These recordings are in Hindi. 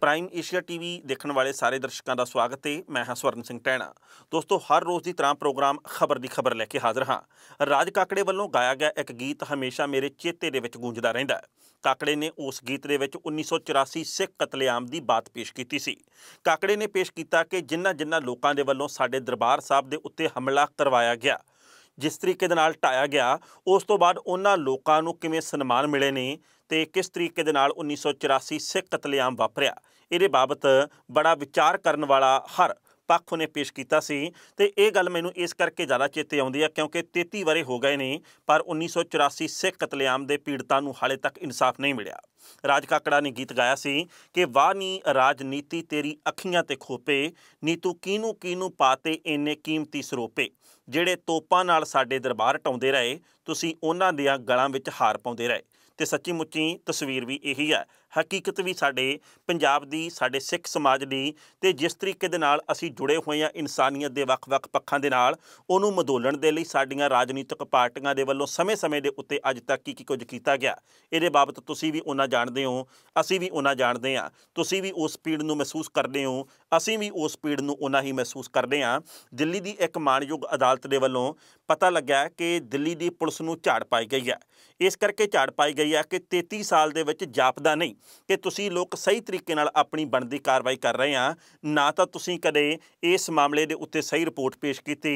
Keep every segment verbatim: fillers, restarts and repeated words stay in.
प्राइम एशिया टीवी देखने वाले सारे दर्शकों का स्वागत है। मैं हाँ स्वर्ण सिंह टैणा। दोस्तों, हर रोज़ की तरह प्रोग्राम खबर दी खबर लैके हाज़र हाँ। राज काकड़े वालों गाया गया एक गीत हमेशा मेरे चेते दे विच गूंजदा रहिंदा है। काकड़े ने उस गीत दे विच उन्नीस सौ चौरासी सिख कतलेआम की बात पेश की सी। काकड़े ने पेश किया कि जिन्हां जिन्हां लोकां दे वल्लों साडे दरबार साहब दे उत्ते हमला करवाया गया, जिस तरीके नाल ढाया गया, उस तो बाद उन्हां लोकां नूं किवें सन्मान मिले ने तो किस तरीके दे नाल उन्नीस सौ चौरासी सिख कतलेआम वापरिया, इहदे बाबत बड़ा विचार करन वाला हर पक्ष उन्हें पेश किया सी। तो ये गल मैनूं इस करके ज़्यादा चेते आउंदी है क्योंकि तेती वरे हो गए ने पर उन्नीस सौ चौरासी सिख कतलेआम के पीड़ितां नूं हाले तक इंसाफ नहीं मिलिया। राज काकड़ा ने गीत गाया सी कि वाह नी राजनीति तेरी अखियां ते खोपे, नी तू किनू किनू पाते इन्ने कीमती सरोपे, जिहड़े तोपां नाल साडे दरबार टाउंदे रहे तुसीं उन्हां दियां गलां विच हार पाउंदे रहे। तो सच्ची मुच्ची तस्वीर भी यही है, हकीकत भी साडे पंजाब दी, साडे सिख समाज दी, ते जिस तरीके दे नाल असी जुड़े हुए हैं इंसानियत दे वख-वख पक्षां दे नाल, उहनूं मदोलण दे लई साडीआं राजनीतिक पार्टियां दे वल्लों समय-समय दे उत्ते अज तक की की कुछ कीता गया, इहदे बाबत तुसीं भी उन्हां जाणदे हो, असी भी उन्हां जाणदे हां। तुसीं भी उस पीड़ नूं महसूस करदे हो, असी भी उस पीड़ नूं उन्हां ही महसूस करदे हां। दिल्ली की एक माणयोग अदालत दे वल्लों पता लग्या कि दिल्ली की पुलिस नूं झाड़ पाई गई है। इस करके झाड़ पाई गई है कि तेती साल दे विच जापदा नहीं कि तुसीं लोग सही तरीके नाल अपनी बनदी कार्रवाई कर रहे हैं, ना तो तुसीं कदे इस मामले दे उत्ते सही रिपोर्ट पेश कीती,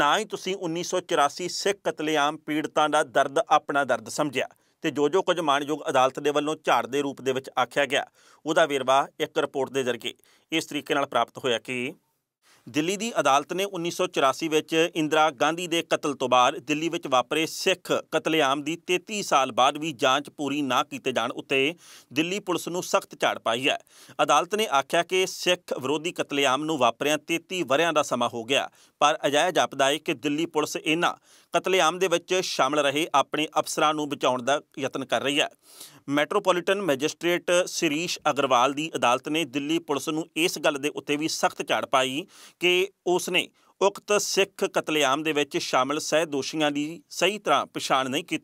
ना ही तुसीं उन्नीस सौ चौरासी सिख कतलेआम पीड़ितां दा दर्द अपना दर्द समझिया। तो जो जो कुछ माणयोग अदालत के वलों झाड़ के रूप दे विच आख्या गया, उहदा वेरवा एक रिपोर्ट के जरिए इस तरीके नाल प्राप्त होया कि दिल्ली की अदालत ने उन्नीस सौ चौरासी इंदिरा गांधी के कतल तो बाद दिल्ली में वापरे सिख कतलेआम की तेती साल बाद भी जांच पूरी ना किए जाने उत्ते दिल्ली पुलिस नूं सख्त झाड़ पाई है। अदालत ने आख्या कि सिख विरोधी कतलेआम नूं वापरिया तेती वरियां दा समा हो गया, पर अजाया जापदा है कि दिल्ली पुलिस इन्हां कतलेआम दे विच शामिल रहे अपने अफसरां नूं बचाउण दा यतन कर रही है। मैट्रोपोलीटन मैजिस्ट्रेट शिरीष अग्रवाल की अदालत ने दिल्ली पुलिस नूं इस गल के उत्ते भी सख्त झाड़ पाई कि उसने उक्त सिख कतलेआम दे विच शामिल सह दोषियों की सही तरह पछाण नहीं की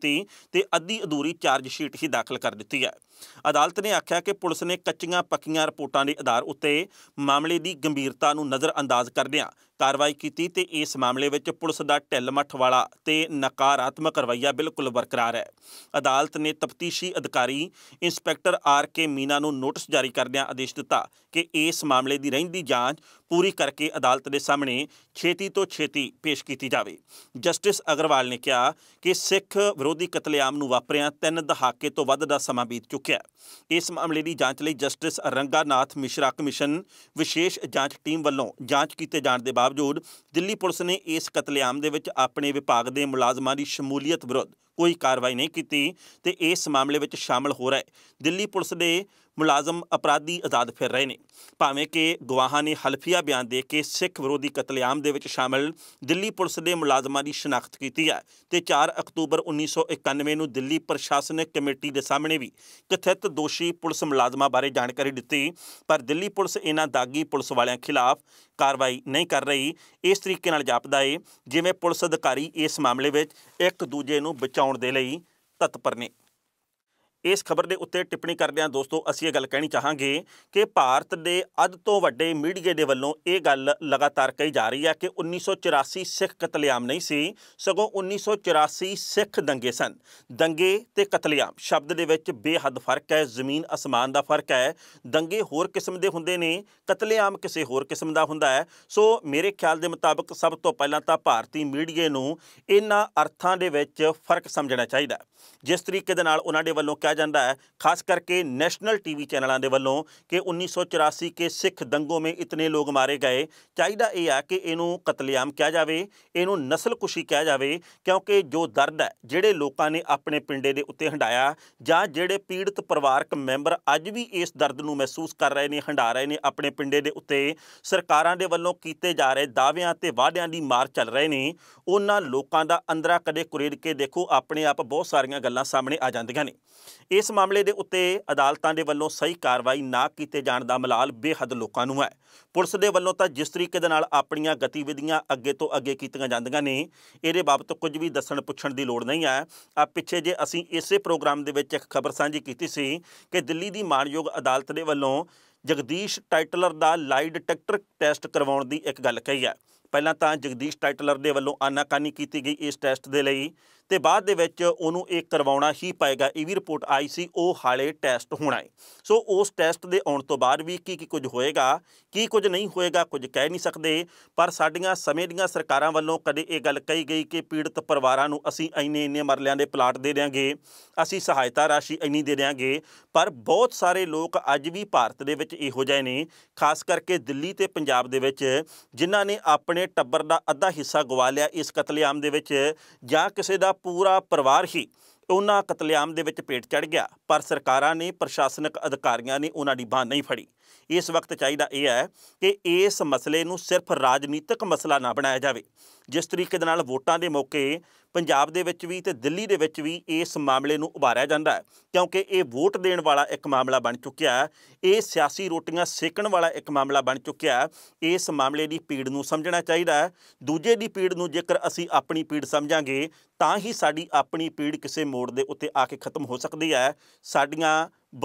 ते अद्धी अधूरी चार्जशीट ही दाखिल कर दी है। अदालत ने आख्या कि पुलिस ने कच्चियां पक्कियां रिपोर्टां के आधार उत्ते मामले की गंभीरता नूं नज़रअंदाज करदियां कार्रवाई की ते इस मामले में पुलिस का ढिलमठ वाला ते नकारात्मक रवैया बिल्कुल बरकरार है। अदालत ने तफ्तीशी अधिकारी इंस्पैक्टर आर के मीना नूं नोटिस जारी करदियां आदेश दिता कि इस मामले की रहिंदी जांच पूरी करके अदालत के सामने छेती तो छेती पेश की जाए। जस्टिस अग्रवाल ने कहा कि सिख विरोधी कतलेआम नूं वापरिया तीन दहाके तो वध दा समां बीत चुका इस मामले की जांच लई जस्टिस रंगानाथ मिश्रा कमिशन विशेष जांच टीम वालों जांच किए जाने के बावजूद दिल्ली पुलिस ने इस कतलेआम दे विच अपने विभाग के मुलाजमां की शमूलीयत विरुद्ध कोई कार्रवाई नहीं की ते इस मामले में शामिल हो रहे दिल्ली पुलिस के मुलाजम अपराधी आज़ाद फिर रहे हैं। भावें कि गवाहां ने हल्फिया बयान दे के सिख विरोधी कतलेआम दे विच शामिल दिल्ली पुलिस के मुलाजमां की शनाख्त की है तो चार अक्तूबर उन्नीस सौ इक्यानवे में दिल्ली प्रशासनिक कमेटी के सामने भी कथित दोषी पुलिस मुलाजमां बारे जानकारी दी, पर दिल्ली पुलिस इन्हां दागी पुलिस वालियां खिलाफ कार्रवाई नहीं कर रही। इस तरीके नाल जापदा है जिवें पुलिस अधिकारी इस मामले में एक दूजे नूं बचाउण दे लई तत्पर ने। इस खबर के उत्ते टिप्पणी करदिआं दोस्तों असीं ये गल कहनी चाहांगे कि भारत के अध तो वड्डे मीडिया के वलों ये गल लगातार कही जा रही है कि उन्नीस सौ चौरासी सिख कतलेआम नहीं सी सगों उन्नीस सौ चौरासी सिख दंगे सन। दंगे ते कतलेआम शब्द दे विच बेहद फर्क है, जमीन आसमान का फर्क है। दंगे होर किस्म के हुंदे ने, कतलेआम किसी होर किस्म का हुंदा है। सो मेरे ख्याल के मुताबिक सब तो पहलां तां भारती मीडिया नूं इन्हां अर्थां दे विच फर्क समझना चाहिए जिस तरीके दे नाल उन्हां दे वलों कहा जाता है, खास करके नैशनल टीवी चैनलों के वलों कि उन्नीस सौ चौरासी के सिख दंगों में इतने लोग मारे गए। चाहिए यह है कि इनू कतलेआम कहा जाए, इनू नस्लकुशी कहा जाए, क्योंकि जो दर्द है जिहड़े लोगों ने अपने पिंडे के उत्ते हंडाया जां जिहड़े पीड़ित परिवारक मैंबर अज भी इस दर्द नूं महसूस कर रहे हैं, हंडा रहे हैं अपने पिंडे के उत्ते, सरकारां दे वलों कीते जा रहे दावियां ते वादियां दी मार चल रहे हैं, उन्हां लोगों का अंदरा कदे कुरेड़ के देखो अपने आप बहुत सारियां गल्लां सामने आ जांदियां ने। इस मामले के उत्ते अदालतों के वलों सही कार्रवाई ना किए जाने का मलाल बेहद लोगों नूं है। पुलिस के वलों तो जिस तरीके दे नाल अपनियां गतिविधियां अगे तो अगे कीतियां जांदियां ने, इहदे बाबत कुछ भी दस्सण पुछण की लोड़ नहीं है। आ पिछे जे असीं इसे प्रोग्राम दे विच इक खबर सांझी कीती सी कि दिल्ली की माणयोग अदालत के वलों जगदीश टाइटलर का लाई डिटेक्टर टैसट करवाउण दी एक गल कही है। पहलां तां जगदीश टाइटलर दे वल्लों आनाकानी की गई इस टैसट दे लई ते बाद दे विच उहनूं इह करवाउणा ही पाएगा। यह भी रिपोर्ट आई सी ओ हाले टैसट होना है। सो उस टैसट के आने तो बाद भी की, की कुछ होएगा की कुछ नहीं होएगा कुछ कह नहीं सकते। पर साडियां समें दीयां सरकारां वल्लों कदे इह गल कही गई कि पीड़ित परिवारां नूं असीं इन्ने इन्ने मरलियां दे प्लाट दे देंगे, असीं सहायता राशि इन्नी दे देंगे। पर बहुत सारे लोग अज भी भारत दे विच इहो जिहे ने, खास करके दिल्ली ते पंजाब दे विच, जिन्हां ने अपने टब्बर का अद्धा हिस्सा गवा लिया इस कतलेआम दे विच, जां किसी दा पूरा परिवार ही उन्हां कतलेआम दे विच पेट चढ़ गया। पर सरकारां ने, प्रशासनिक अधिकारियां ने उन्हां दी बाह नहीं फड़ी। इस वक्त चाहीदा यह है कि इस मसले नूं सिर्फ राजनीतिक मसला ना बनाया जाए। जिस तरीके नाल वोटां दे मौके पंजाब दे विच भी ते दिल्ली दे विच भी इस मामले नूं उभारिया जांदा है, क्योंकि ये वोट देण वाला एक मामला बन चुक्या है, ये सियासी रोटियां सेकण वाला एक मामला बन चुक्या है। इस मामले की पीड़ नूं समझना चाहिए है। दूजे की पीड़ नूं जेकर असीं अपनी पीड़ समझांगे तां ही साडी अपनी पीड़ किसी मोड़ दे उत्ते आके खत्म हो सकती है। साडियां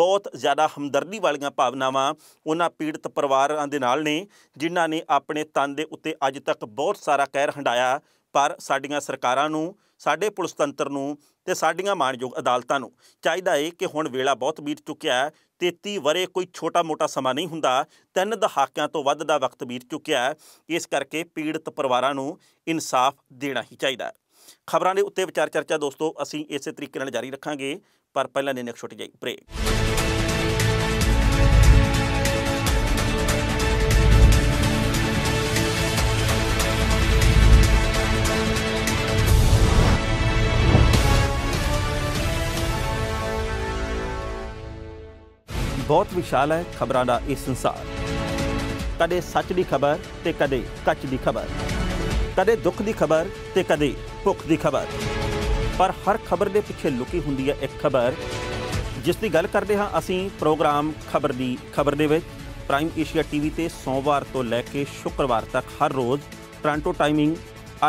बहुत ज़्यादा हमदर्दी वाली भावनावां उन्हां पीड़ित परिवारां दे नाल ने जिन्हां ने अपने तन दे उत्ते अज तक बहुत सारा कहर हंडाया। पर साडियां सरकारां नूं, साडे पुलिस तंत्र नूं ते साडियां माणयोग अदालतां नूं चाहीदा है कि हुण वेला बहुत बीत चुक्या है। तेती वरे कोई छोटा मोटा समा नहीं हुंदा, तीन दहाकियां तो वध दा वक्त बीत चुक्या है। इस करके पीड़ित परिवारां नूं इंसाफ देना ही चाहीदा है। खबरां दे उत्ते विचार चर्चा दोस्तों असीं इस तरीके नाल जारी रखांगे, पर पहलां ने एक छोटी जी ब्रेक। बहुत विशाल है खबरां दा इह संसार, कदे सच दी खबर ते कदे कच्च दी खबर, कदे दुख दी खबर ते कदे भुख दी खबर। पर हर खबर दे पिछे लुकी हुंदी है एक खबर, जिस दी गल करदे हां असीं प्रोग्राम खबर दी खबर दे विच। प्राइम एशिया टीवी ते सोमवार तो लैके शुक्रवार तक हर रोज़ टोरांटो टाइमिंग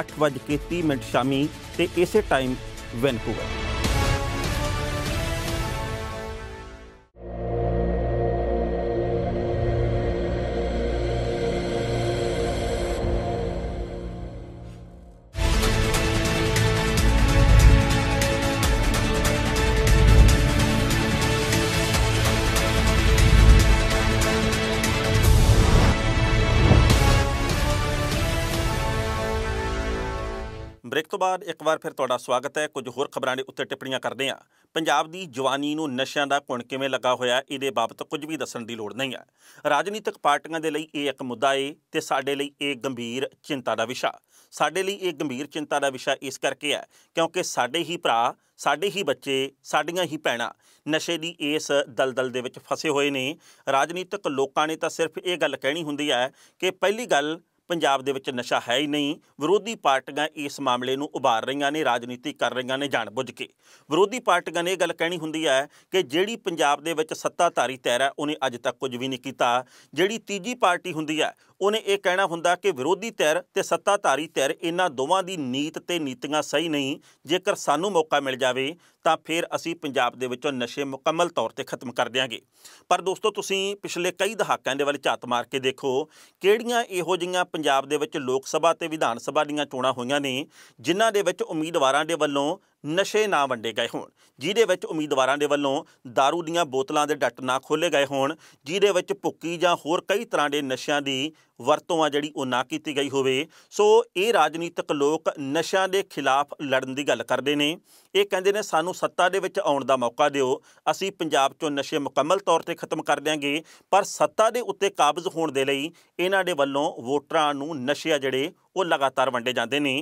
अठ वज के तीह मिनट शामी ते इसे टाइम वैनकूवर। ब्रेक तो बाद एक बार फिर तुहाडा स्वागत है। कुछ होर खबरां दे उत्ते टिप्पणियां करदे हां। पंजाब दी जवानी नूं नशियां दा घुण किवें लगा होया, इहदे बाबत कुछ भी दस्सण दी लोड़ नहीं है। राजनीतिक पार्टियां दे लई इह इक मुद्दा है ते साडे लई इह गंभीर चिंता दा विशा। साडे लई इह गंभीर चिंता दा विशा इस करके है क्योंकि साडे ही भरा, साडे ही बच्चे, साडियां ही भैणां नशे दी इस दलदल दे विच फसे होए ने। राजनीतिक लोकां ने तां सिर्फ इह गल कहणी हुंदी है कि पहली गल पंजाब दे विच नशा है ही नहीं। विरोधी पार्टियां इस मामले नूं उभार रही ने, राजनीति कर रही ने जाण बुझ के। विरोधी पार्टियां ने यह गल कहनी हुंदी है कि जिहड़ी पंजाब दे विच सत्ताधारी तैर है उन्हें अज तक कुछ भी नहीं किया। जिहड़ी तीजी पार्टी हुंदी है उन्हें यह कहना हुंदा कि विरोधी तैर ते सत्ताधारी तैर इन्हां दोवां दी नीत ते नीतियां सही नहीं, जेकर सानूं मौका मिल जावे तां फिर असीं पंजाब दे विचों नशे मुकम्मल तौर ते खत्म कर देंगे। पर दोस्तों तुसीं पिछले कई दहाकियां दे वल झात मार के देखो किहड़ियां इहो जिहियां पंजाब दे विच लोक सभा ते विधान सभा दीयां चोणां होईयां ने जिन्हां दे विच उम्मीदवारां दे वल्लों नशे ना वंडे गए होण, जिहदे विच उम्मीदवारां दे वल्लों दारू दीयां बोतलां दे डट ना खोले गए होण, जिहदे विच भुक्की जां होर कई तरहां दे नशियां दी वरतों आ जिहड़ी उह ना कीती गई होवे। सो ये राजनीतिक लोक नशियां दे खिलाफ लड़न दी गल करदे ने। ये कहंदे ने सानूं सत्ता दे विच आउण दा मौका दिओ, असीं पंजाब चों नशे मुकम्मल तौर ते खत्म कर देंगे। पर सत्ता दे उत्ते काबज़ होण दे लई इन्हां दे वल्लों वोटरां नूं नशे जिहड़े वो लगातार वंडे जाते हैं।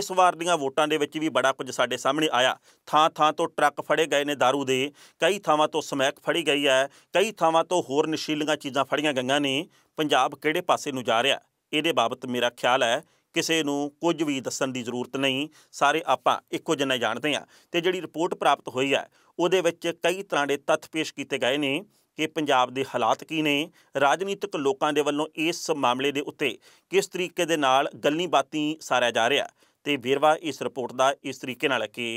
इस वार दीयां वोटां दे विच भी बड़ा कुछ साडे सामने आया। थां थां तो ट्रक फड़े गए ने दारू दे, कई थावां तो समैक फड़ी गई है, कई थावां तो होर नशीलियां चीज़ां फड़ियां गईयां ने। पंजाब किहड़े पासे नूं जा रिहा, इहदे बाबत मेरा ख्याल है किसी नूं कुछ भी दस्सण दी जरूरत नहीं, सारे आपां इक्को जिहा जाणदे हां। ते जिहड़ी रिपोर्ट प्राप्त होई है उहदे विच कई तरहां दे तत्थ पेश कीते गए ने कि पंजाब दे हालात की ने, राजनीतिक लोकां दे वल्लों इस मामले दे उत्ते किस तरीके दे नाल गल्लीं बातीं सारिया जा रिहा। ते वेरवा इस रिपोर्ट दा इस तरीके नाल कि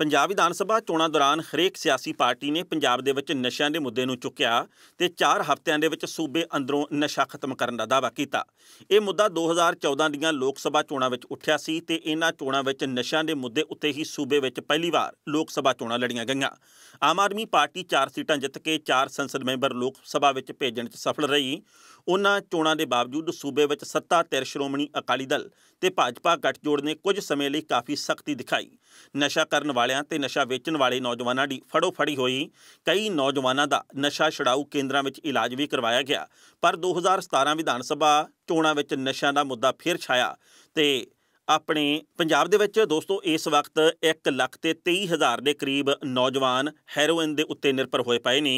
पंजाब विधान सभा चोणों दौरान हरेक सियासी पार्टी ने पंजाब दे विच नशा के मुद्दे नूं चुक्या ते चार हफ्तियां दे विच सूबे अंदरों नशा खत्म करन दा दावा कीता। यह मुद्दा दो हज़ार चौदह दीआं लोक सभा चोणां विच उठिया सी ते इन्हां चोणां विच नशा के मुद्दे उत्ते ही सूबे विच पहली वार लोक सभा चोणां लड़ियां गईआं। आम आदमी पार्टी चार सीटां जित के चार संसद मैंबर लोक सभा विच भेजण च सफल रही। उन्हां चोणां दे बावजूद सूबे विच सत्ता तिर श्रोमणी अकाली दल ते भाजपा गठजोड़ ने कुछ समय लई काफ़ी सख्ती दिखाई। नशा करन वालियां ते नशा वेचण वाले नौजवानों की फड़ोफड़ी होई। कई नौजवानों का नशा छड़ाऊ केंद्रों में इलाज भी करवाया गया, पर दो हज़ार सतारह विधान सभा चोणों में नशा का मुद्दा फिर छाया ते अपने पंजाब दे विच दोस्तों इस वक्त एक लख ते तेई हज़ार के करीब नौजवान हैरोइन के उत्ते निर्भर होए पए ने।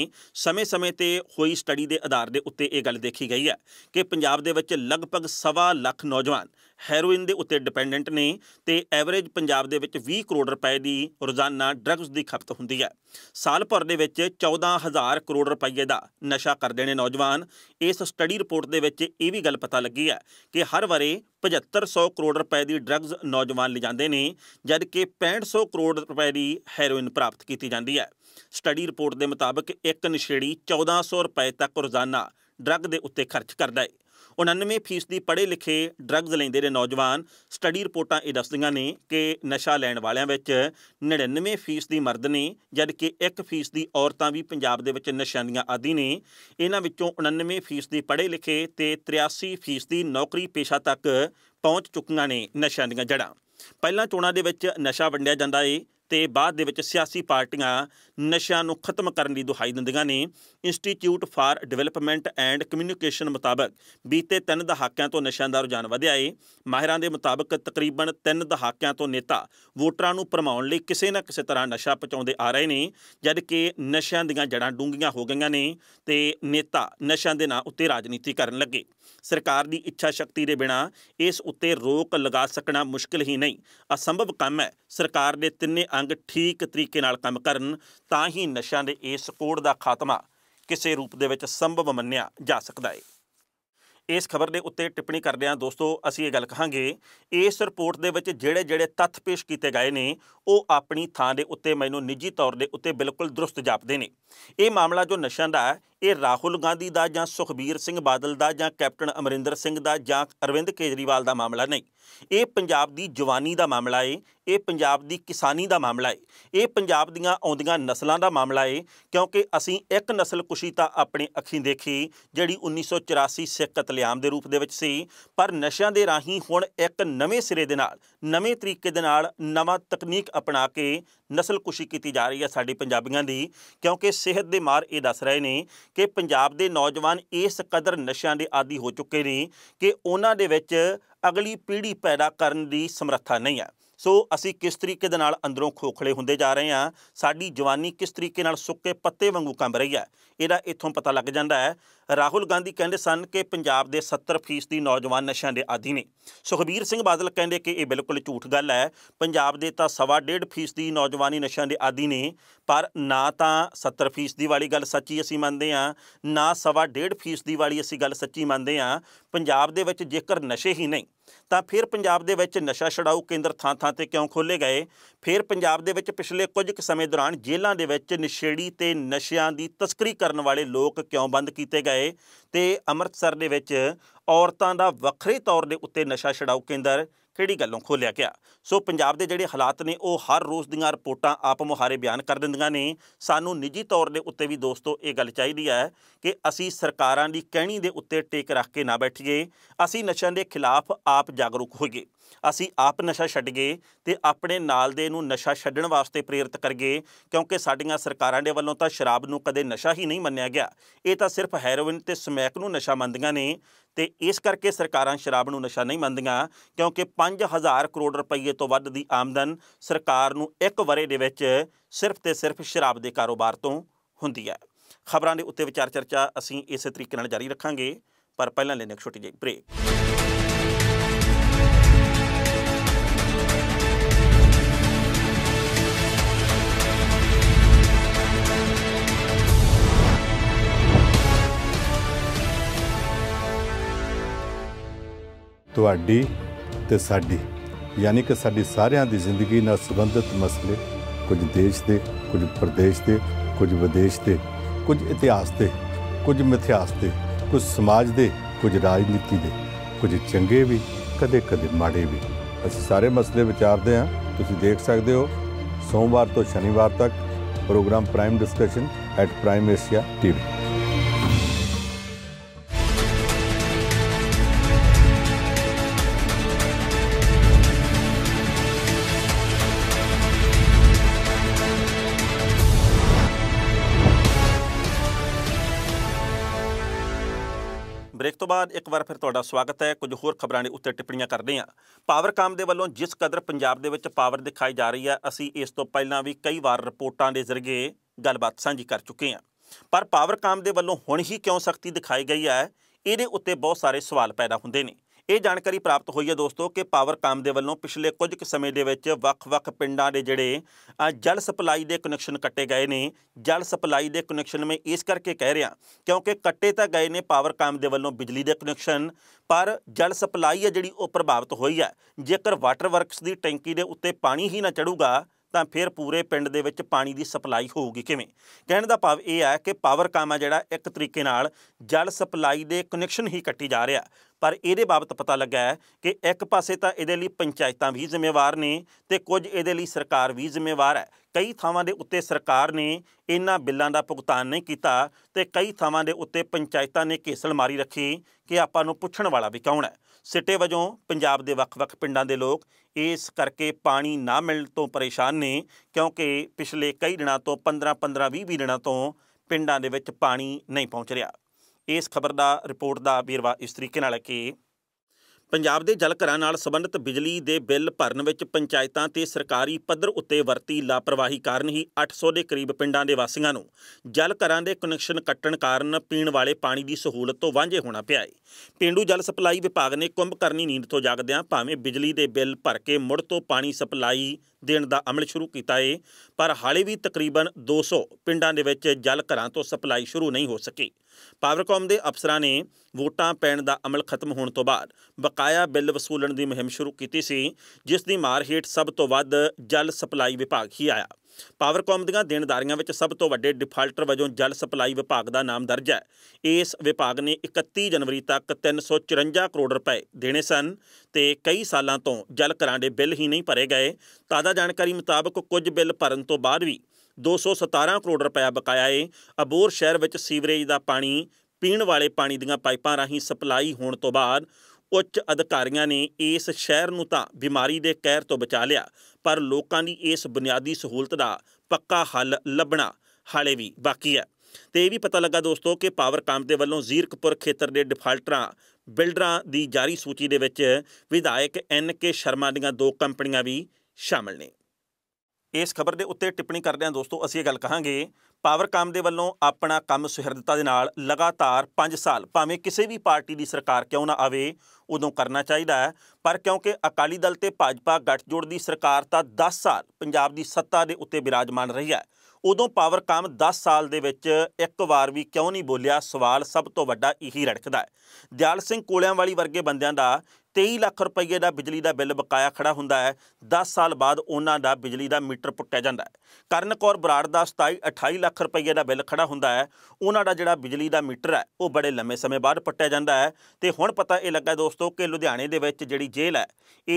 समय समय ते होई स्टडी के आधार के उत्ते ये गल देखी गई है कि पंजाब दे विच लगभग सवा लख नौजवान हैरोइन के उत्ते डिपेंडेंट ने ते एवरेज पंजाब दे विच बीस करोड़ रुपए की रोजाना ड्रग्स की खपत हुंदी है। साल भर दे विच चौदह हज़ार करोड़ रुपए का नशा करदे ने नौजवान। इस स्टडी रिपोर्ट दे विच ये भी गल पता लगी है कि हर वरे पचहत्तर सौ करोड़ रुपए की ड्रग्स नौजवान ले जाते हैं, जबकि पैंठ सौ करोड़ रुपए की हैरोइन प्राप्त की जाती है। स्टडी रिपोर्ट के मुताबिक एक नशेड़ी चौदह सौ रुपए तक रोजाना ड्रग के उत्ते खर्च करता है। उनानवे फीसदी पढ़े लिखे ड्रग्स लेंदे ने नौजवान। स्टडी रिपोर्टां ये दसदियां ने कि नशा लैण वालियां विच नड़िनवे फीसदी मर्द ने, जबकि एक फीसदी औरतां भी पंजाब दे विच नशा दीआं आदी ने। इन्हां विचों उनानवे फीसदी पढ़े लिखे ते तिरासी फीसदी नौकरी पेशा तक पहुँच चुकियां ने नशा दीआं जड़ां। पहलां चोणां दे विच नशा वंडिया जांदा है ते बाद दे विच सियासी पार्टियां नशा नूं खत्म करन दी दुहाई दिंदियां ने। Institute for development and communication मुताबक बीते तीन दहाकियां तो नशा का रुझान वधिया है। माहिरां दे मुताबक तकरीबन तीन दहाकियां तो नेता वोटरां नूं भरमाउण लई किसी न किसी तरह नशा पहुँचाउंदे आ रहे हैं, जबकि नशा दीआं जड़ां डूंघीआं हो गईआं ने ते नेता नशा दे नां उत्ते राजनीति करन लगे। सरकार दी इच्छा शक्ति दे बिना इस उत्ते रोक लगा सकना मुश्किल ही नहीं असंभव काम है। सरकार दे तिन्ने ठीक तरीके नाल काम करन तां ही नशा के इस कोड़ का खात्मा किसी रूप दे विच संभव मन्निया जा सकता है। इस खबर के उत्ते टिप्पणी करदिआं दोस्तों असीं ये गल कहांगे इस रिपोर्ट दे विच जिहड़े जिहड़े तत्थ पेश किए गए ने ਉਹ ਆਪਣੀ ਥਾਂ ਦੇ ਉੱਤੇ ਮੈਨੂੰ ਨਿੱਜੀ ਤੌਰ ਦੇ ਉੱਤੇ ਬਿਲਕੁਲ ਦਰੁਸਤ ਜਾਪਦੇ ਨੇ। ਇਹ ਮਾਮਲਾ ਜੋ ਨਸ਼ਿਆਂ ਦਾ ਹੈ ਇਹ ਰਾਹੁਲ ਗਾਂਧੀ ਦਾ ਜਾਂ ਸੁਖਬੀਰ ਸਿੰਘ ਬਾਦਲ ਦਾ ਜਾਂ ਕੈਪਟਨ ਅਮਰਿੰਦਰ ਸਿੰਘ ਦਾ ਜਾਂ ਅਰਵਿੰਦ ਕੇਜਰੀਵਾਲ ਦਾ ਮਾਮਲਾ ਨਹੀਂ। ਇਹ ਪੰਜਾਬ ਦੀ ਜਵਾਨੀ ਦਾ ਮਾਮਲਾ ਏ, ਇਹ ਪੰਜਾਬ ਦੀ ਕਿਸਾਨੀ ਦਾ ਮਾਮਲਾ ਏ, ਇਹ ਪੰਜਾਬ ਦੀਆਂ ਆਉਂਦੀਆਂ ਨਸਲਾਂ ਦਾ ਮਾਮਲਾ ਏ। ਕਿਉਂਕਿ ਅਸੀਂ ਇੱਕ ਨਸਲ ਕੁਸ਼ੀ ਤਾਂ ਆਪਣੇ ਅੱਖੀਂ ਦੇਖੀ ਜਿਹੜੀ ਉੱਨੀ ਸੌ ਚੁਰਾਸੀ ਸਿੱਖ ਕਤਲੇਆਮ ਦੇ ਰੂਪ ਦੇ ਵਿੱਚ ਸੀ, ਪਰ ਨਸ਼ਿਆਂ ਦੇ ਰਾਹੀਂ ਹੁਣ ਇੱਕ ਨਵੇਂ ਸਿਰੇ ਦੇ ਨਾਲ ਨਵੇਂ ਤਰੀਕੇ ਦੇ ਨਾਲ ਨਵਾਂ ਤਕਨੀਕ अपना के नस्ल कुशी की जा रही है साडी पंजाबियां दी। क्योंकि सेहत दे मार ये दस रहे हैं कि पंजाब दे नौजवान इस कदर नशा के आदि हो चुके हैं कि उन्हां दे विच अगली पीढ़ी पैदा करन दी समर्था नहीं है। सो असी किस तरीके दे नाल अंदरों खोखले होंदे जा रहे हैं, साडी जवानी किस तरीके नाल सुक्के पत्ते वांगू कंब रही है, इहदा इत्थों पता लग जांदा है। राहुल गांधी कहंदे सन कि पंजाब दे सत्तर फीसदी नौजवान नशा के आदी ने। सुखबीर सिंह बादल कहंदे कि यह बिल्कुल झूठ गल है, पंजाब दे तां सवा डेढ़ फीसदी नौजवान ही नशा के आदी ने। पर ना तां सत्तर फीसदी वाली गल सच्ची असीं मंनदे हां, ना सवा डेढ़ फीसदी वाली असीं गल सच्ची मंनदे हां। पंजाब दे विच जेकर नशे ही नहीं तां फिर पंजाब दे विच नशा छड़ाऊ केंद्र थां थां ते क्यों खोले गए? फिर पंजाब दे विच पिछले कुछ क समय दौरान जेलों दे विच नशेड़ी ते नशियां दी तस्करी करन वाले लोग क्यों बंद कीते गए? ते अमृतसर दे विच औरतां दा वखरे तौर दे उत्ते नशा छड़ाऊ केंद्र ਕਿਹੜੀ ਗੱਲੋਂ ਖੋਲਿਆ ਗਿਆ? ਸੋ ਪੰਜਾਬ ਦੇ ਜਿਹੜੇ ਹਾਲਾਤ ਨੇ ਉਹ ਹਰ ਰੋਜ਼ ਦੀਆਂ ਰਿਪੋਰਟਾਂ ਆਪ ਮੁਹਾਰੇ ਬਿਆਨ ਕਰ ਦਿੰਦੀਆਂ ਨੇ। ਸਾਨੂੰ ਨਿੱਜੀ ਤੌਰ ਦੇ ਉੱਤੇ ਵੀ ਦੋਸਤੋ ਇਹ ਗੱਲ ਚਾਹੀਦੀ ਹੈ ਕਿ ਅਸੀਂ ਸਰਕਾਰਾਂ ਦੀ ਕਹਿਣੀ ਦੇ ਉੱਤੇ ਟੇਕ ਰੱਖ ਕੇ ਨਾ ਬੈਠੀਏ। ਅਸੀਂ ਨਸ਼ਿਆਂ ਦੇ ਖਿਲਾਫ ਆਪ ਜਾਗਰੂਕ ਹੋਈਏ, ਅਸੀਂ ਆਪ ਨਸ਼ਾ ਛੱਡੀਏ ਤੇ ਆਪਣੇ ਨਾਲ ਦੇ ਨੂੰ ਨਸ਼ਾ ਛੱਡਣ ਵਾਸਤੇ ਪ੍ਰੇਰਿਤ ਕਰੀਏ। ਕਿਉਂਕਿ ਸਾਡੀਆਂ ਸਰਕਾਰਾਂ ਦੇ ਵੱਲੋਂ ਤਾਂ ਸ਼ਰਾਬ ਨੂੰ ਕਦੇ ਨਸ਼ਾ ਹੀ ਨਹੀਂ ਮੰਨਿਆ ਗਿਆ, ਇਹ ਤਾਂ ਸਿਰਫ ਹੈਰੋਇਨ ਤੇ ਸਮੈਕ ਨੂੰ ਨਸ਼ਾ ਮੰਨਦੀਆਂ ਨੇ। तो इस करके सरकारां शराब नूं नशा नहीं मंदियां, क्योंकि पाँच हज़ार करोड़ रुपये तो वध दी आमदन सरकार नूं एक वरे दे विच सिर्फ तो सिर्फ शराब के कारोबार तो हुंदी है। खबरां दे उत्ते विचार चर्चा असीं इस तरीके नाल जारी रखांगे, पर पहलां लैणे छोटी जी ब्रेक। ਤੁਹਾਡੀ ਤੇ ਸਾਡੀ ਯਾਨੀ ਕਿ ਸਾਡੀ ਸਾਰਿਆਂ ਦੀ ਜ਼ਿੰਦਗੀ ਨਾਲ ਸੰਬੰਧਿਤ ਮਸਲੇ कुछ देश दे, कुछ प्रदेश दे, कुछ विदेश दे, कुछ इतिहास दे, कुछ मिथ्यास दे, कुछ समाज दे, कुछ राजनीति दे, कुछ चंगे भी कदे कदे माड़े भी। अस सारे मसले विचारते हैं। तुसी देख सकते हो सोमवार तो शनिवार तक program prime discussion at prime Asia TV. Break तो बाद एक बार फिर तुहाडा स्वागत है। कुछ होर खबरां उत्ते टिप्पणियां करदे हां। पावरकाम दे वल्लों जिस कदर पंजाब दे विच पावर दिखाई जा रही है, असी इस तो पहलां भी कई बार रिपोर्टां दे जरिए गलबात साझी कर चुके हैं, पर पावरकाम दे वल्लों हुण ही क्यों सख्ती दिखाई गई है, इहदे उत्ते बहुत सारे सवाल पैदा हुंदे ने। ये जानकारी प्राप्त हुई है दोस्तों कि पावरकाम दे वल्लों पिछले कुछ के समय दे विच वख-वख पिंडां दे जिहड़े जल सप्लाई दे कनैक्शन कट्टे गए ने। जल सप्लाई दे कनैक्शन में इस करके कह रहा क्योंकि कट्टे तो गए ने पावरकाम दे वल्लों बिजली दे कनैक्शन, पर जल सप्लाई है जिहड़ी वो प्रभावित हुई है। जेकर वाटर वर्कस की टैंकी के उत्ते पानी ही ना चढ़ूगा तो फिर पूरे पिंड दे विच पानी की सप्लाई होगी किवें। कहण दा भाव यह है कि पावरकाम जिहड़ा एक तरीके नाल जल सप्लाई दे कनैक्शन ही कट्टी जा रहा, पर इहदे बाबत पता लगा है कि एक पासे तो इहदे लई पंचायतां भी जिम्मेवार ने ते कुछ इहदे लई सरकार भी जिम्मेवार है। कई थावां दे उत्ते सरकार ने इन्हां बिल्लां दा भुगतान नहीं कीता ते कई थावां दे उत्ते पंचायतां ने घेसल मारी रखी कि आपां नूं पुछण वाला भी कौण है। सिटे वजों पंजाब दे वख-वख पिंडां दे लोक इस करके पानी ना मिलण तो परेशान ने क्योंकि पिछले कई दिनां तो पंद्रह पंद्रह भी भी दिनां तो पिंडां दे विच पानी नहीं पहुँच रहा। इस खबर का रिपोर्ट का वेरवा इस तरीके नाल है कि पंजाब के जल घरां नाल संबंधित बिजली के बिल भरन विच पंचायतां ते सरकारी पद्धर उत्ते वरती लापरवाही कारण ही अठ सौ के करीब पिंडां दे वासियां नूं जल घरां दे कनैक्शन कट्टण कारण पीण वाले पानी की सहूलत तो वांझे होना पिया है। पेंडू जल सप्लाई विभाग ने कुंभकरनी नींद तो जागदिआं भावें बिजली के बिल भर के मुड़ तो पानी सप्लाई देण दा अमल शुरू किया है, पर हाले भी तकरीबन दो सौ पिंडां दे विच जल घरां तो सप्लाई शुरू नहीं हो सकी। पावरकॉम के अफसरां ने वोटां पैण दा अमल खत्म होने तो बाद बकाया बिल वसूलण की मुहिम शुरू की सी, जिस दी मार हेठ सब तो वध जल सप्लाई विभाग ही आया। पावरकॉम दीआं देणदारियां विच सब तो वड्डे डिफाल्टर वजों जल सप्लाई विभाग का नाम दर्ज है। इस विभाग ने इकत्ती जनवरी तक तीन सौ चुरंजा करोड़ रुपए देने सन ते कई सालों तो जल घरां दे बिल ही नहीं भरे गए। ताज़ा जानकारी मुताबक कुछ बिल भरन तो बाद भी दो सौ सतारह करोड़ रुपया बकाया है। अबोर शहर में सीवरेज का पानी पीण वाले पानी दीआं पाइपां राहीं सप्लाई होने तो बाद उच्च अधिकारियों ने इस शहर नूं तां बीमारी के कहर तो बचा लिया, पर लोगों की इस बुनियादी सहूलत का पक्का हल लभना हाले भी बाकी है। तो यह भी पता लगा दोस्तों कि पावरकाम के वलों जीरकपुर खेत्र के डिफाल्टर बिल्डर की जारी सूची के विच विधायक एन के शर्मा दीआं दो कंपनियां भी शामिल ने। इस खबर के उत्ते टिप्पणी करदे हां दोस्तों, असीं ये गल कहांगे पावरकाम दे वल्लों अपना काम सुहिरदता दे नाल लगातार पाँच साल भावें किसी भी पार्टी की सरकार क्यों ना आवे उदों करना चाहिए है, पर क्योंकि अकाली दल ते भाजपा गठजोड़ की सरकार तां दस साल पंजाब की सत्ता के उत्ते विराजमान रही है, उदों पावरकाम दस साल दे विच एक बार भी क्यों नहीं बोलिया। सवाल सब तो वड्डा यही रड़कदा है। दयाल सिंह कोलियांवाली वर्गे बंदियां दा तेई लाख रुपये का बिजली का बिल बकाया खड़ा हुंदा है, दस साल बाद उन्हां दा बिजली का मीटर पुट्टिया जांदा है। करण कौर बराड़ का सताई अठाई लाख रुपये का बिल खड़ा हुंदा है, उन्हां दा जिहड़ा बिजली का मीटर है वो बड़े लंबे समय बाद पुट्टिया जांदा है। ते हुण पता ये लगा दोस्तों कि लुधियाणे दे विच जिहड़ी जेल है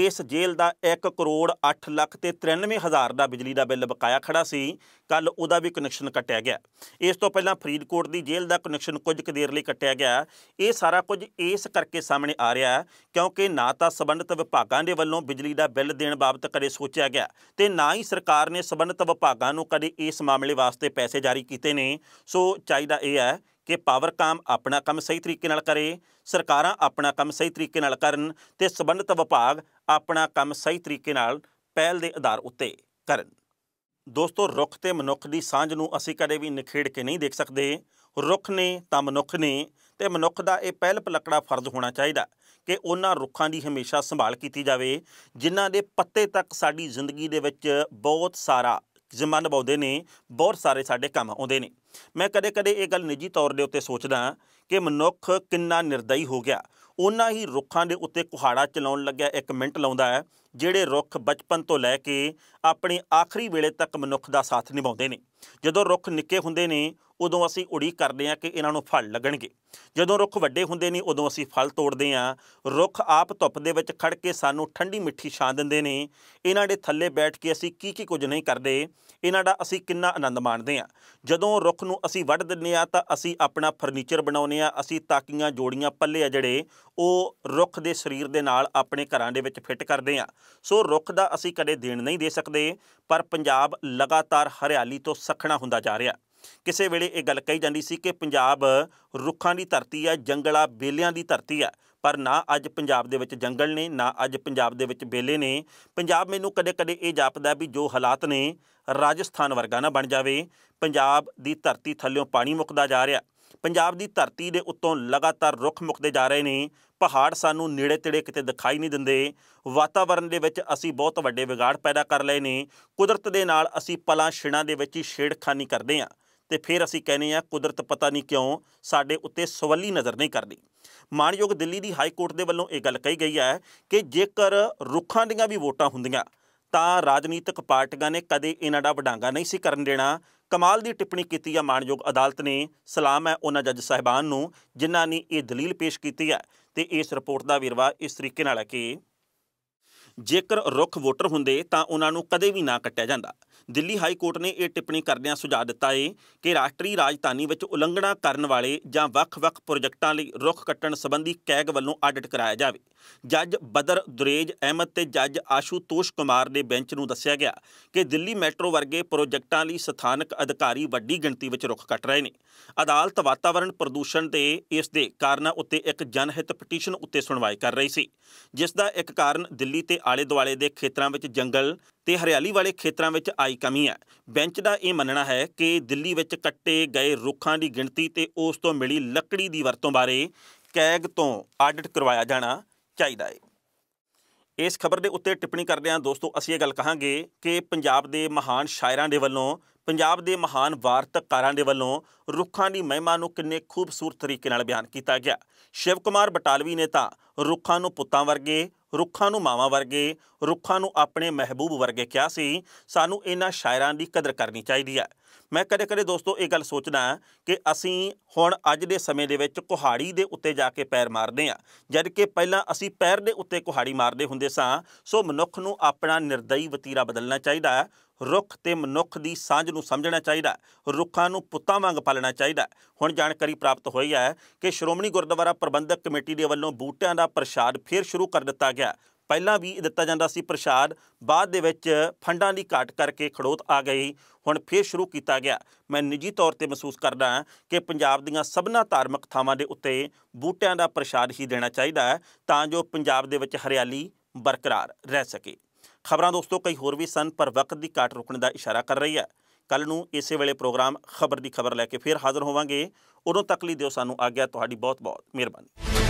इस जेल का एक करोड़ अठ लख ते तिरानवे हज़ार का बिजली का बिल बकाया खड़ा सी, कल उहदा भी कनैक्शन कट्टिया गया। इस तो पहलां फरीदकोट की जेल का कनैक्शन कुछ क देर लई कट्टिया गया। ये सारा कुछ इस करके सामने आ रहा है क्योंकि ना तो संबंधित विभागों के वलों बिजली का बिल देने बाबत कदे सोचा गया तो ना ही सरकार ने संबंधित विभागों को कदे इस मामले वास्ते पैसे जारी किए ने। सो चाहिदा यह है कि पावरकाम अपना काम सही तरीके नाल करे, सरकारां अपना काम सही तरीके नाल करन ते संबंधित विभाग अपना काम सही तरीके नाल पहल के आधार उत्ते करन। दोस्तों रुख ते मनुख की सांझ नूं असीं कदे भी निखेड़ के नहीं देख सकते। रुख ने तां मनुख ने ते मनुख दा इह पहल पलकड़ा फर्ज होना चाहिए कि उन्हां रुखां की हमेशा संभाल की जाए जिन्हां दे पत्ते तक साडी जिंदगी दे विच बहुत सारा जिम्मा निभाउंदे ने, बहुत सारे साडे काम आउंदे ने। मैं कदे कदे ये गल निजी तौर दे उत्ते सोचदा कि मनुख किन्ना निर्दयी हो गया, उन्हां ही रुखां दे उत्ते कुहाड़ा चलाउण लग्या एक मिनट लाउंदा है ਜਿਹੜੇ ਰੁੱਖ ਬਚਪਨ ਤੋਂ ਲੈ ਕੇ ਆਪਣੇ ਆਖਰੀ ਵੇਲੇ ਤੱਕ ਮਨੁੱਖ ਦਾ ਸਾਥ ਨਿਭਾਉਂਦੇ ਨੇ। ਜਦੋਂ ਰੁੱਖ ਨਿੱਕੇ ਹੁੰਦੇ ਨੇ ਉਦੋਂ ਅਸੀਂ ਉਡੀਕ ਕਰਦੇ ਹਾਂ ਕਿ ਇਹਨਾਂ ਨੂੰ ਫਲ ਲੱਗਣਗੇ, ਜਦੋਂ ਰੁੱਖ ਵੱਡੇ ਹੁੰਦੇ ਨੇ ਉਦੋਂ ਅਸੀਂ ਫਲ ਤੋੜਦੇ ਹਾਂ। ਰੁੱਖ ਆਪ ਧੁੱਪ ਦੇ ਵਿੱਚ ਖੜ ਕੇ ਸਾਨੂੰ ਠੰਡੀ ਮਿੱਠੀ ਛਾਂ ਦਿੰਦੇ ਨੇ, ਇਹਨਾਂ ਦੇ ਥੱਲੇ ਬੈਠ ਕੇ ਅਸੀਂ ਕੀ ਕੀ ਕੁਝ ਨਹੀਂ ਕਰਦੇ, ਇਹਨਾਂ ਦਾ ਅਸੀਂ ਕਿੰਨਾ ਆਨੰਦ ਮਾਣਦੇ ਹਾਂ। ਜਦੋਂ ਰੁੱਖ ਨੂੰ ਅਸੀਂ ਵੱਢ ਦਿੰਦੇ ਹਾਂ ਤਾਂ ਅਸੀਂ ਆਪਣਾ ਫਰਨੀਚਰ ਬਣਾਉਂਦੇ ਹਾਂ, ਅਸੀਂ ਤਾਕੀਆਂ ਜੋੜੀਆਂ ਪੱਲੇ ਆ ਜਿਹੜੇ ਉਹ ਰੁੱਖ ਦੇ ਸਰੀਰ ਦੇ ਨਾਲ ਆਪਣੇ ਘਰਾਂ ਦੇ ਵਿੱਚ ਫਿੱਟ ਕਰਦੇ ਹਾਂ। ਸੋ ਰੁੱਖ ਦਾ ਅਸੀਂ ਕਦੇ ਦੇਣ ਨਹੀਂ ਦੇ ਸਕਦੇ, ਪਰ ਪੰਜਾਬ ਲਗਾਤਾਰ ਹਰਿਆਲੀ ਤੋਂ ਸੱਖਣਾ ਹੁੰਦਾ ਜਾ ਰਿਹਾ। ਕਿਸੇ ਵੇਲੇ ਇਹ ਗੱਲ ਕਹੀ ਜਾਂਦੀ ਸੀ ਕਿ ਪੰਜਾਬ ਰੁੱਖਾਂ ਦੀ ਧਰਤੀ ਹੈ, ਜੰਗਲਾਂ ਬੇਲਿਆਂ ਦੀ ਧਰਤੀ ਹੈ, पर ना अज पंजाब दे विच जंगल ने, ना अज पंजाब दे विच बेले ने। पंजाब मैनू कदे कदे ये जापदा भी जो हालात ने राजस्थान वर्गा ना बन जाए। पंजाब दी धरती थल्लों पानी मुकदा जा रहा, पंजाब दी धरती दे उत्तों लगातार रुख मुकते जा रहे हैं, पहाड़ सानू नेड़े तेड़े किते दिखाई नहीं दिंदे, वातावरण दे विच असी बहुत वड्डे विगाड़ पैदा कर लए ने। कुदरत दे नाल असी पलां छिणां दे विच ही छेड़खानी करदे हां तो फिर असी कहने हैं कुदरत पता नहीं क्यों साढ़े उत्ते सवली नज़र नहीं करती। माणयोग दिल्ली की हाई कोर्ट के वलों ये गल कही गई है कि जेकर रुखां दियां भी वोटां हुंदियां तां राजनीतिक पार्टियां ने कदे इन्हां दा वडांगा नहीं सी करन देना। कमाल की टिप्पणी की है माणयोग अदालत ने। सलाम है उन्हां जज साहिबान नूं जिन्हां ने ये दलील पेश की है। तो इस रिपोर्ट का विरवा इस तरीके नाल है कि जेकर रुख वोटर होंदे तां उन्हां नूं कदे भी ना कट्टिया जांदा। दिल्ली हाई कोर्ट ने यह टिप्पणी करदिआं सुझा दिता है कि राष्ट्रीय राजधानी विच उलंघना करन वाले जां वख-वख प्रोजेक्टां लई रुख कट्टण संबंधी कैग वल्लों आडिट कराया जावे। जज बदर दुरेज अहमद ते जज आशुतोष कुमार ने बैंच नूं दस्सिआ गया कि दिल्ली मैट्रो वर्गे प्रोजेक्टां लई सथानक अधिकारी वड्डी गिणती विच रुख कट रहे ने। अदालत वातावरण प्रदूषण ते इस दे कारणा उत्ते एक जनहित पटीशन उत्ते सुणवाई कर रही सी, जिस दा इक कारण दिल्ली ते आले दुआले दे खेतरां विच जंगल ते हरियाली वाले खेतरां विच आई कमी है। बैंच दा इह मन्नणा है कि दिल्ली विच कट्टे गए रुखां दी गिणती ते उस तों मिली लकड़ी दी वरतों बारे कैग तों आडिट करवाया जाना चाहिदा है। इस खबर दे उत्ते टिप्पणी करदे हां दोस्तों असीं इह गल कहांगे कि पंजाब दे महान शायरां दे वल्लों, पंजाब दे महान वार्ताकारां दे वल्लों रुखां दी महिमा नूं किन्ने खूबसूरत तरीके नाल बयान कीता गया। शिव कुमार बटालवी ने तां रुखां नूं पुत्तां वर्गे, रुखां नूं मावां वर्गे, रुखां नूं अपने महबूब वर्गे किहा सी। सानूं इन्हां शायरां दी कदर करनी चाहिदी है। मैं कदे कदे दोस्तों ये गल सोचना कि असीं हुण अज दे समय दे विच कुहाड़ी दे उत्ते जाके पैर मारदे आ, जद कि पहलां असीं पैर दे उत्ते कुहाड़ी मारदे हुंदे सां। सो मनुख नूं अपना निर्दयी वतीरा बदलना चाहिदा, रुख ते मनुख दी सांझ नूं समझना चाहिदा, रुखां नूं पुत्तां वांग पालना चाहिदा। हुण जानकारी प्राप्त होई है कि श्रोमणी गुरद्वारा प्रबंधक कमेटी दे वल्लों बूटियां दा प्रशाद फिर शुरू कर दिता गया। ਪਹਿਲਾਂ भी ਦਿੱਤਾ ਜਾਂਦਾ ਸੀ ਪ੍ਰਸ਼ਾਦ, बाद ਦੇ ਵਿੱਚ ਫੰਡਾਂ ਦੀ ਘਾਟ ਕਰਕੇ ਖੜੋਤ आ गई, ਹੁਣ फिर शुरू किया गया। मैं निजी तौर पर महसूस करदा कि पंजाब ਦੀਆਂ ਸਭਨਾ ਧਾਰਮਿਕ ਥਾਵਾਂ ਦੇ ਉੱਤੇ ਬੂਟਿਆਂ ਦਾ ਪ੍ਰਸ਼ਾਦ ही देना ਚਾਹੀਦਾ है ਤਾਂ ਜੋ ਪੰਜਾਬ ਦੇ ਵਿੱਚ ਹਰਿਆਲੀ ਬਰਕਰਾਰ ਰਹਿ ਸਕੇ। ਖਬਰਾਂ दोस्तों कई होर भी सन पर वक्त की घाट रुकण का इशारा कर रही है। कल ਨੂੰ ਇਸੇ ਵੇਲੇ प्रोग्राम खबर की खबर लैके फिर हाज़र ਹੋਵਾਂਗੇ। ਉਦੋਂ ਤੱਕ ਲਈ ਦਿਓ ਸਾਨੂੰ ਆਗਿਆ। ਤੁਹਾਡੀ बहुत बहुत मेहरबानी।